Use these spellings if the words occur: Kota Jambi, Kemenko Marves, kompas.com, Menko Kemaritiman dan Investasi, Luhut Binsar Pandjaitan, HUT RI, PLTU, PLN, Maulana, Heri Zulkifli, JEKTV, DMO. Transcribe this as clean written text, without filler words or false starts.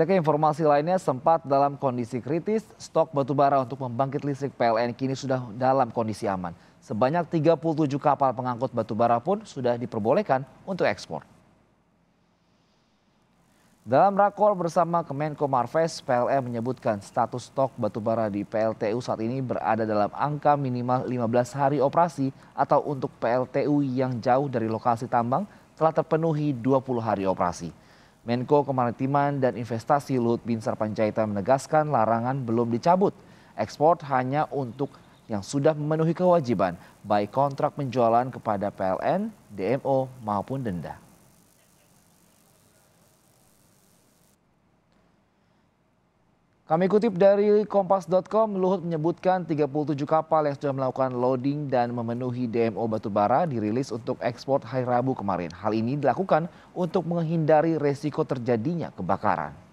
Kita ke informasi lainnya, sempat dalam kondisi kritis, stok batubara untuk pembangkit listrik PLN kini sudah dalam kondisi aman. Sebanyak 37 kapal pengangkut batubara pun sudah diperbolehkan untuk ekspor. Dalam rakor bersama Kemenko Marves, PLN menyebutkan status stok batubara di PLTU saat ini berada dalam angka minimal 15 hari operasi atau untuk PLTU yang jauh dari lokasi tambang telah terpenuhi 20 hari operasi. Menko Kemaritiman dan Investasi Luhut Binsar Pandjaitan menegaskan larangan belum dicabut. Ekspor hanya untuk yang sudah memenuhi kewajiban, baik kontrak penjualan kepada PLN, DMO maupun denda. Kami kutip dari kompas.com, Luhut menyebutkan 37 kapal yang sudah melakukan loading dan memenuhi DMO batubara dirilis untuk ekspor hari Rabu kemarin. Hal ini dilakukan untuk menghindari resiko terjadinya kebakaran.